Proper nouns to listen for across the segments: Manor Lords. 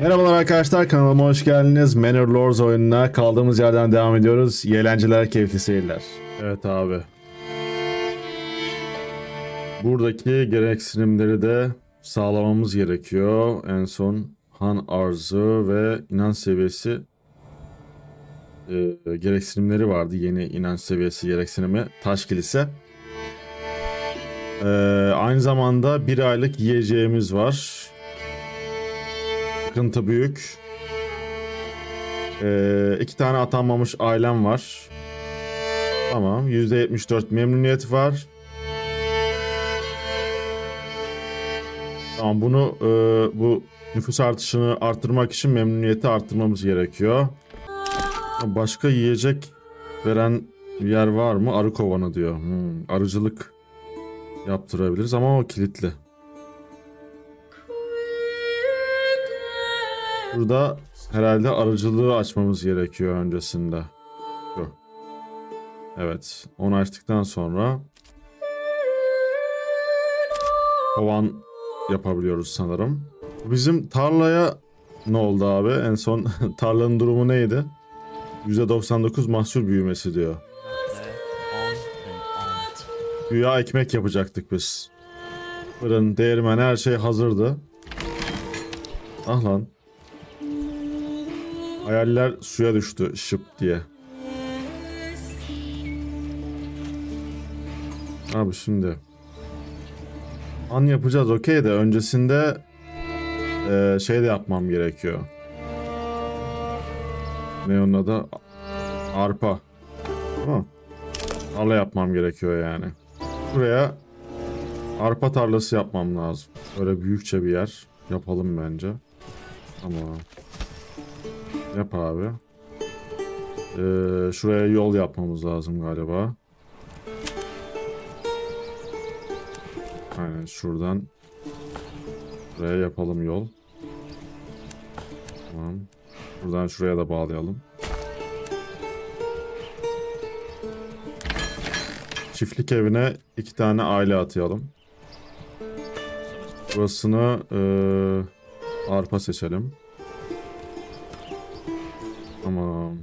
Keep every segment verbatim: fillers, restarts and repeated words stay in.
Merhabalar arkadaşlar, kanalıma hoş geldiniz. Manor Lords oyununa kaldığımız yerden devam ediyoruz. İyi eğlenceler, keyifli seyirler. Evet abi. Buradaki gereksinimleri de sağlamamız gerekiyor. En son han arzı ve inanç seviyesi e, gereksinimleri vardı. Yeni inanç seviyesi gereksinimi taş kilise. E, aynı zamanda bir aylık yiyeceğimiz var. Sıkıntı büyük. Ee, iki tane atanmamış ailem var. Tamam. yüzde yetmiş dört memnuniyet var. Tamam, bunu e, bu nüfus artışını arttırmak için memnuniyeti arttırmamız gerekiyor. Başka yiyecek veren bir yer var mı? Arı kovanı diyor. Hmm, arıcılık yaptırabiliriz ama o kilitli. Burada herhalde arıcılığı açmamız gerekiyor öncesinde. Şu. Evet. Onu açtıktan sonra kovan yapabiliyoruz sanırım. Bizim tarlaya ne oldu abi? En son tarlanın durumu neydi? yüzde doksan dokuz mahsul büyümesi diyor. Güya ekmek yapacaktık biz. Fırın, değirmen, her şey hazırdı. Ah lan. Hayaller suya düştü şıp diye. Abi şimdi an yapacağız okey de öncesinde e, şey de yapmam gerekiyor. Ne onun adı? Arpa. Tamam. Tarla yapmam gerekiyor yani. Buraya arpa tarlası yapmam lazım. Öyle büyükçe bir yer yapalım bence. Tamam. Yap abi. Ee, şuraya yol yapmamız lazım galiba. Aynen şuradan. Buraya yapalım yol. Tamam. Buradan şuraya da bağlayalım. Çiftlik evine iki tane aile atayalım. Burasını ee, arpa seçelim. Tamam.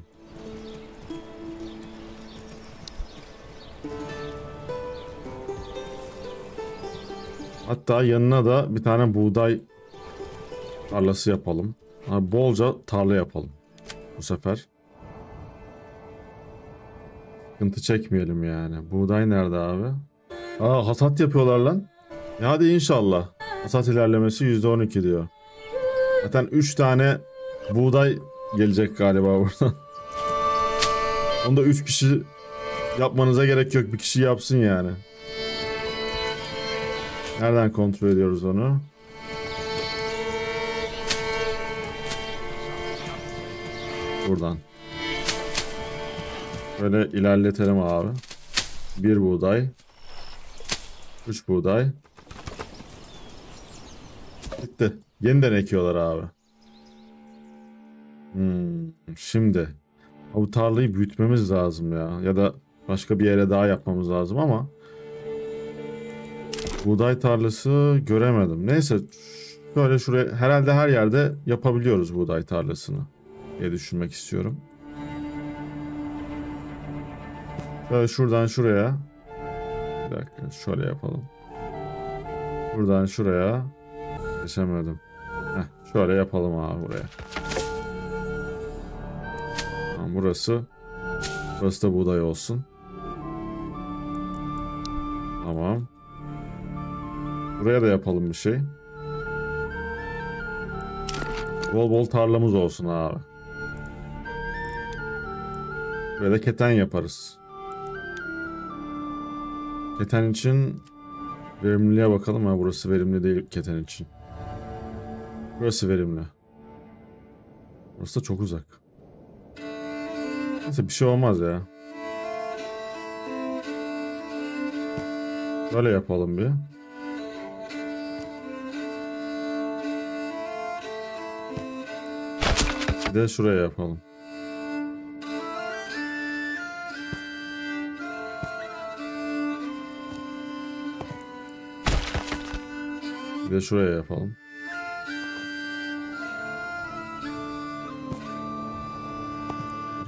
Hatta yanına da bir tane buğday tarlası yapalım. Abi bolca tarla yapalım bu sefer. Sıkıntı çekmeyelim yani. Buğday nerede abi? Aa, hasat yapıyorlar lan. Ya hadi inşallah. Hasat ilerlemesi yüzde on iki diyor. Zaten üç tane buğday gelecek galiba buradan. Onu da üç kişi yapmanıza gerek yok. Bir kişi yapsın yani. Nereden kontrol ediyoruz onu? Buradan. Böyle ilerletelim abi. Bir buğday. Üç buğday. Bitti. Yeniden ekiyorlar abi. Hmm, şimdi bu tarlayı büyütmemiz lazım ya. Ya da başka bir yere daha yapmamız lazım ama buğday tarlası göremedim. Neyse böyle şuraya herhalde her yerde yapabiliyoruz buğday tarlasını diye düşünmek istiyorum. Böyle şuradan şuraya. Bir dakika şöyle yapalım. Buradan şuraya. Geçemedim. Heh, şöyle yapalım abi buraya. Burası. Burası da buğday olsun. Tamam. Buraya da yapalım bir şey. Bol bol tarlamız olsun abi. Buraya da keten yaparız. Keten için verimliliğe bakalım. Ha, burası verimli değil keten için. Burası verimli. Burası da çok uzak. Neyse bir şey olmaz ya. Böyle yapalım bir. Bir de şuraya yapalım. Bir de şuraya yapalım.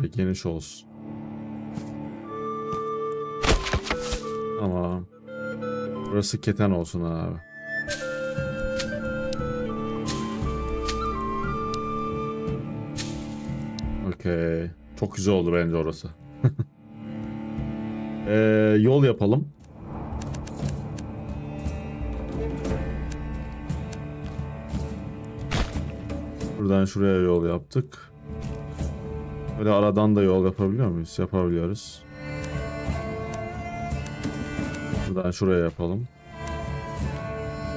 ve geniş olsun. Ama burası keten olsun abi. Okey. Çok güzel oldu bence orası. ee, yol yapalım. Buradan şuraya yol yaptık. Böyle aradan da yol yapabiliyor muyuz? Yapabiliyoruz. Buradan şuraya yapalım.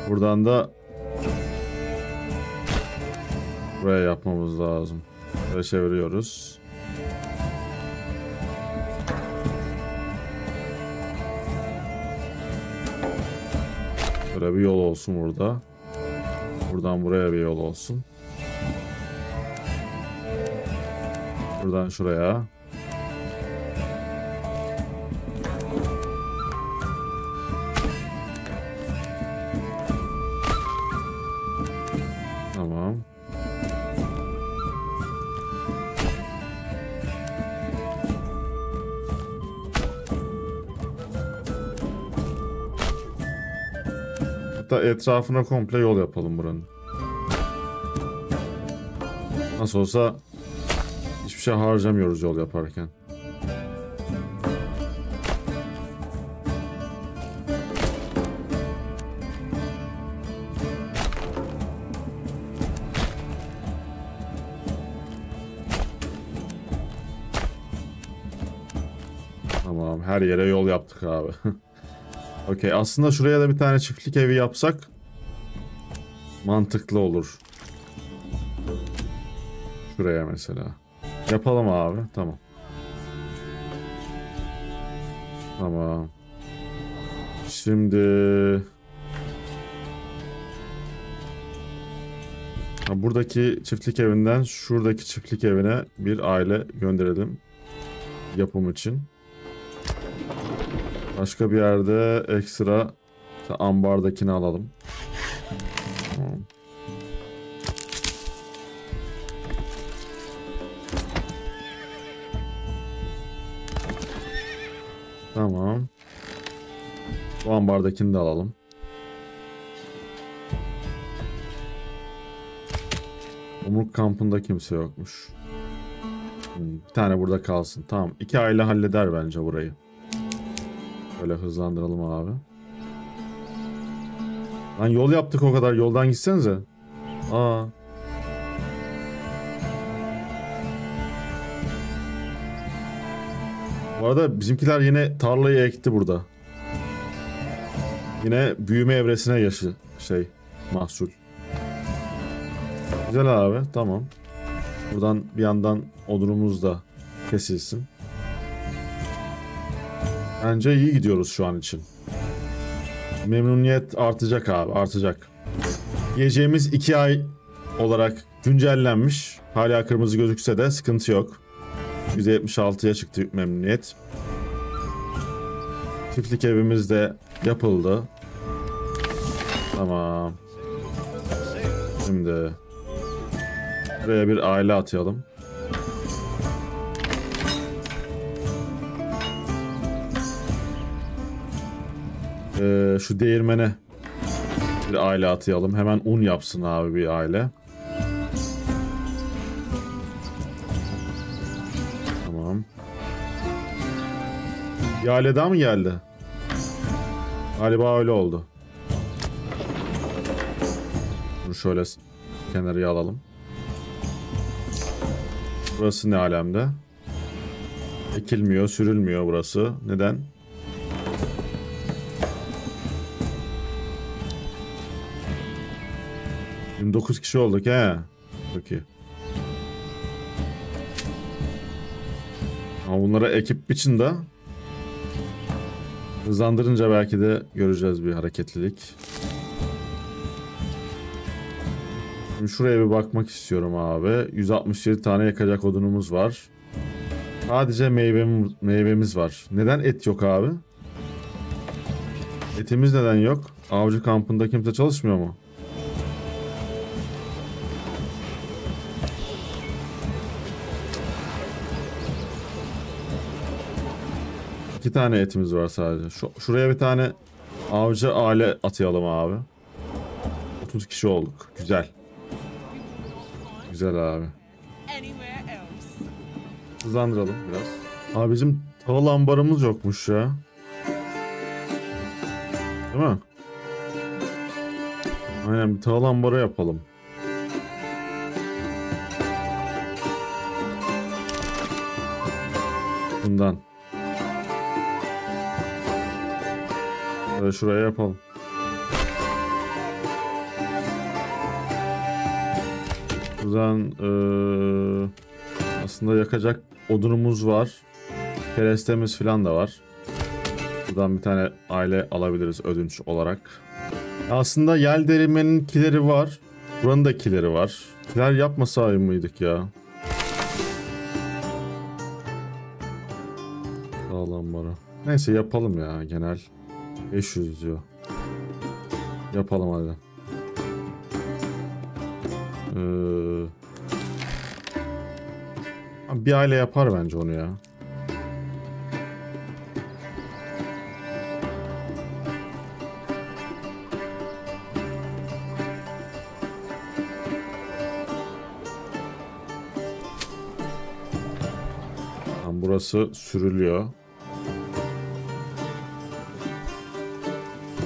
Buradan da buraya yapmamız lazım. Böyle çeviriyoruz. Böyle bir yol olsun burada. Buradan buraya bir yol olsun. Buradan şuraya. Tamam. Hatta etrafına komple yol yapalım buranın. Nasıl olsa hiçbir şey harcamıyoruz yol yaparken. Tamam, her yere yol yaptık abi. Okey, aslında şuraya da bir tane çiftlik evi yapsak mantıklı olur. Şuraya mesela. Yapalım abi. Tamam. Tamam. Şimdi ha, buradaki çiftlik evinden şuradaki çiftlik evine bir aile gönderelim. Yapım için. Başka bir yerde ekstra ambardakini alalım. Tamam. Tamam. Bu ambardakini de alalım. Umruk kampında kimse yokmuş. Bir tane burada kalsın. Tamam. İki aile halleder bence burayı. Böyle hızlandıralım abi. Lan yol yaptık o kadar. Yoldan gitsenize. Aa. Bu arada bizimkiler yine tarlayı ekti burada. Yine büyüme evresine yaşı şey mahsul. Güzel abi, tamam. Buradan bir yandan odunumuz da kesilsin. Bence iyi gidiyoruz şu an için. Memnuniyet artacak abi, artacak. Yiyeceğimiz iki ay olarak güncellenmiş. Hala kırmızı gözükse de sıkıntı yok. yüzde yetmiş altıya çıktı memnuniyet. Çiftlik evimiz de yapıldı. Tamam. Şimdi buraya bir aile atayalım. Ee, şu değirmene bir aile atayalım. Hemen un yapsın abi bir aile. Bir aile daha mı geldi? Galiba öyle oldu. Bunu şöyle kenarıya alalım. Burası ne alemde? Ekilmiyor, sürülmüyor burası. Neden? yirmi dokuz kişi olduk he. Çok iyi. Ama bunlara ekip için de hızlandırınca belki de göreceğiz bir hareketlilik. Şimdi şuraya bir bakmak istiyorum abi. yüz altmış yedi tane yakacak odunumuz var. Sadece meyvem, meyvemiz var. Neden et yok abi? Etimiz neden yok? Avcı kampında kimse çalışmıyor mu? iki tane etimiz var sadece. Şu, şuraya bir tane avcı aile atayalım abi. otuz kişi olduk. Güzel. Güzel abi. Hızlandıralım biraz. Abicim tava ambarımız yokmuş ya. Değil mi? Aynen, bir tava ambarı yapalım. Bundan. Böyle şuraya yapalım. Buradan ee, aslında yakacak odunumuz var. Kerestemiz falan da var. Buradan bir tane aile alabiliriz ödünç olarak. Aslında yel derimenin kileri var. Buranın da kileri var. Kiler yapmasaydı mıydık ya? Sağlam bana. Neyse yapalım ya genel. beş yüz diyor. Yapalım hadi. Ee, bir aile yapar bence onu ya. Tam burası sürülüyor.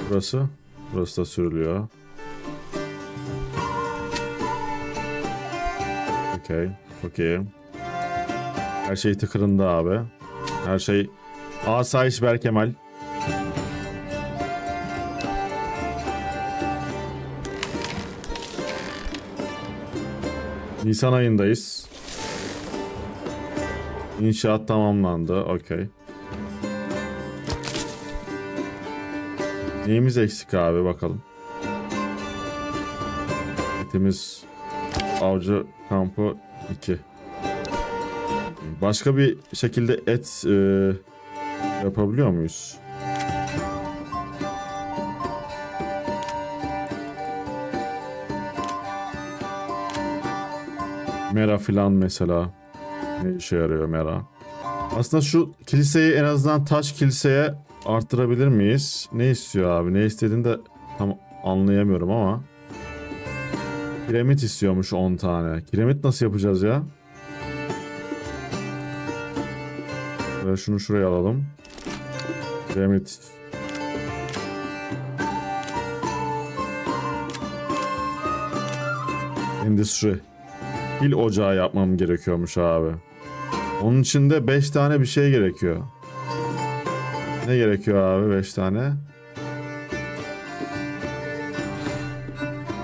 Burası. Burası da sürülüyor. Okey. Okey. Her şey tıkırında abi. Her şey asayiş Berkemal. Nisan ayındayız. İnşaat tamamlandı. Okey. Neyimiz eksik abi bakalım. Etimiz avcı kampı iki. Başka bir şekilde et e, yapabiliyor muyuz? Mera filan mesela. Ne işe yarıyor mera? Aslında şu kiliseyi en azından taş kiliseye arttırabilir miyiz? Ne istiyor abi? Ne istediğini de tam anlayamıyorum ama. Kiremit istiyormuş on tane. Kiremit nasıl yapacağız ya? Böyle şunu şuraya alalım. Kiremit. Endüstri. Pil ocağı yapmam gerekiyormuş abi. Onun için de beş tane bir şey gerekiyor. Ne gerekiyor abi beş tane?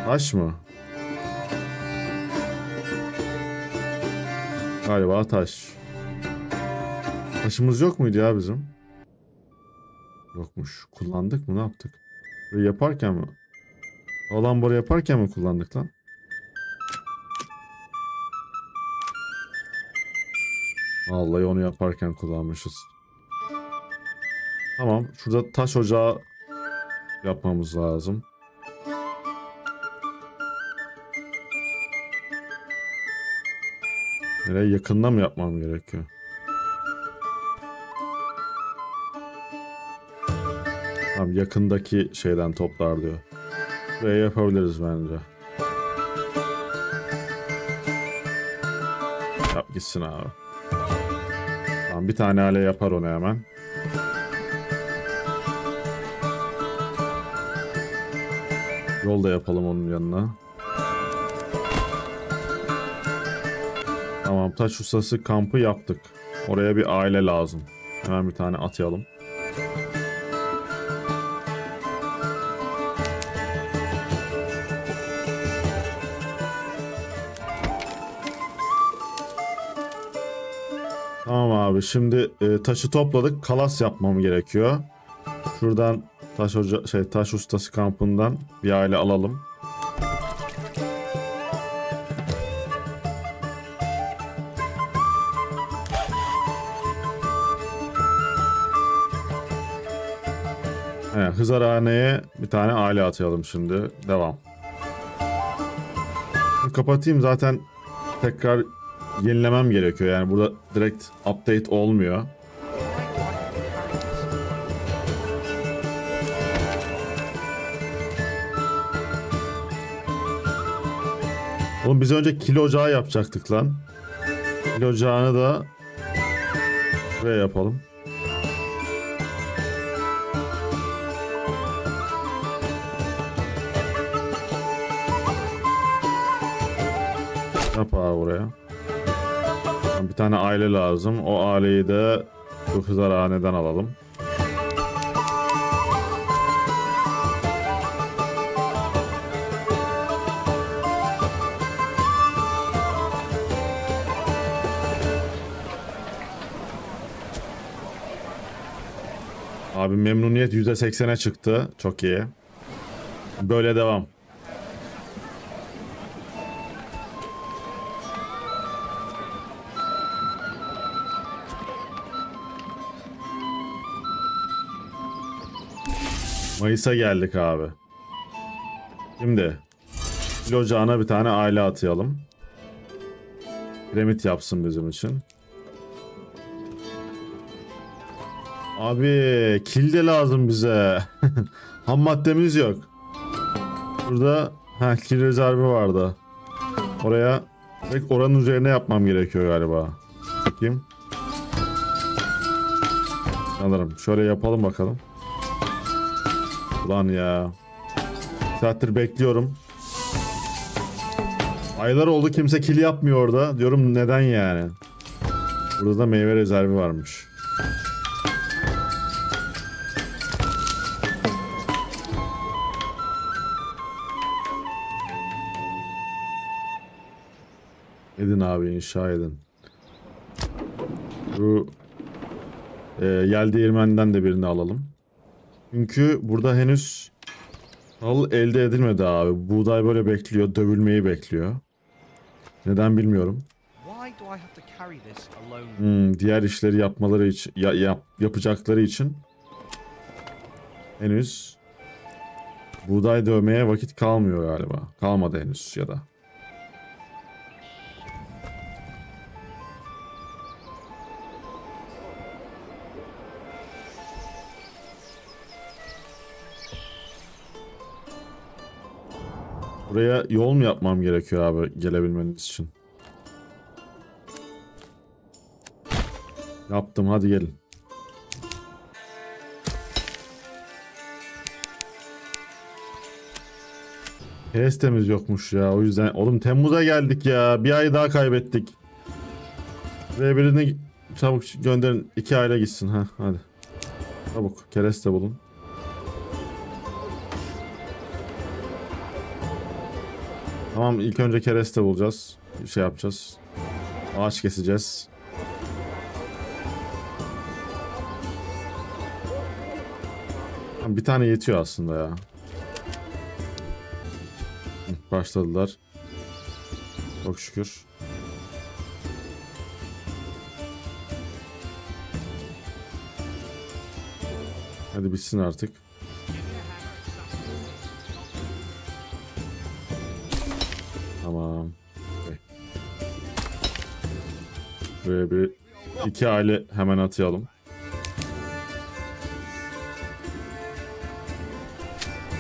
Taş mı? Galiba taş. Taşımız yok muydu ya bizim? Yokmuş. Kullandık mı? Ne yaptık? Böyle yaparken mi? Alan boru yaparken mi kullandık lan? Vallahi onu yaparken kullanmışız. Tamam. Şurada taş ocağı yapmamız lazım. Nereye yakında mı yapmam gerekiyor? Tamam, yakındaki şeyden toplar diyor. Buraya yapabiliriz bence. Yap gitsin abi. Tamam, bir tane hale yapar onu hemen. Yol da yapalım onun yanına. Tamam, taş ustası kampı yaptık. Oraya bir aile lazım. Hemen bir tane atayalım. Tamam abi, şimdi e, taşı topladık. Kalas yapmam gerekiyor. Şuradan taş hoca, şey taş ustası kampından bir aile alalım. He, hızarhaneye bir tane aile atayalım şimdi. Devam. Şimdi kapatayım, zaten tekrar yenilemem gerekiyor. Yani burada direkt update olmuyor. Oğlum biz önce kil ocağı yapacaktık lan. Kil ocağını da buraya yapalım. Yap abi buraya. Bir tane aile lazım. O aileyi de bu kızarhaneden alalım. Abi memnuniyet yüzde seksene çıktı. Çok iyi. Böyle devam. Mayıs'a geldik abi. Şimdi kil ocağına bir tane aile atayalım. Piramit yapsın bizim için. Abi kil de lazım bize. Ham maddemiz yok. Burada ha kil rezervi vardı. Oraya direkt oranın üzerine yapmam gerekiyor galiba. Bakayım. Alırım. Şöyle yapalım bakalım. Ulan ya. Bir saattir bekliyorum. Aylar oldu kimse kil yapmıyor orada. Diyorum neden yani. Burada meyve rezervi varmış. Edin abi inşa edin. Bu e, yel değirmenden de birini alalım. Çünkü burada henüz hal elde edilmedi abi. Buğday böyle bekliyor, dövülmeyi bekliyor. Neden bilmiyorum. Hmm, diğer işleri yapmaları için, ya, yap, yapacakları için henüz buğday dövmeye vakit kalmıyor galiba. Kalmadı henüz ya da. Buraya yol mu yapmam gerekiyor abi gelebilmeniz için? Yaptım, hadi gelin. Testimiz yokmuş ya, o yüzden. Oğlum Temmuz'a geldik ya, bir ay daha kaybettik. Buraya birini çabuk gönderin, iki aile gitsin ha, hadi. Çabuk kereste bulun. Tamam, ilk önce kereste bulacağız. Bir şey yapacağız. Ağaç keseceğiz. Bir tane yetiyor aslında ya. Başladılar. Çok şükür. Hadi bitsin artık. Tamam. Böyle bir iki aile hemen atayalım.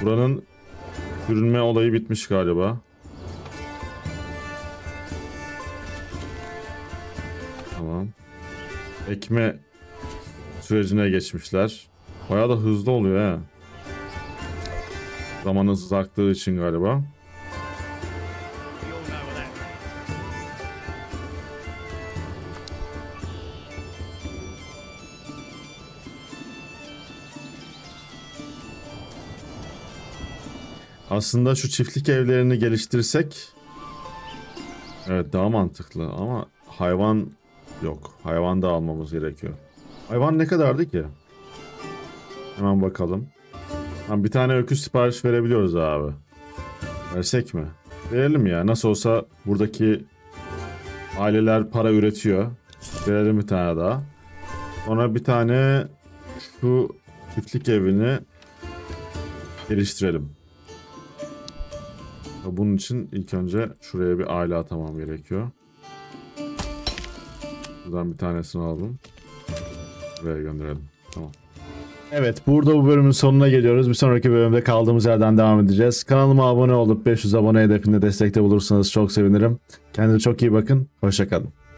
Buranın sürünme olayı bitmiş galiba. Tamam. Ekme sürecine geçmişler. Bayağı da hızlı oluyor he. Zamanın uzaklığı için galiba. Aslında şu çiftlik evlerini geliştirsek evet daha mantıklı ama hayvan yok. Hayvan da almamız gerekiyor. Hayvan ne kadardı ki? Hemen bakalım. Bir tane öküz sipariş verebiliyoruz abi. Versek mi? Verelim ya. Nasıl olsa buradaki aileler para üretiyor. Verelim bir tane daha. Sonra bir tane şu çiftlik evini geliştirelim. Bunun için ilk önce şuraya bir aile atamam gerekiyor. Buradan bir tanesini aldım. Buraya gönderelim. Tamam. Evet, burada bu bölümün sonuna geliyoruz. Bir sonraki bölümde kaldığımız yerden devam edeceğiz. Kanalıma abone olup beş yüz abone hedefinde destekte bulursanız çok sevinirim. Kendinize çok iyi bakın. Hoşça kalın.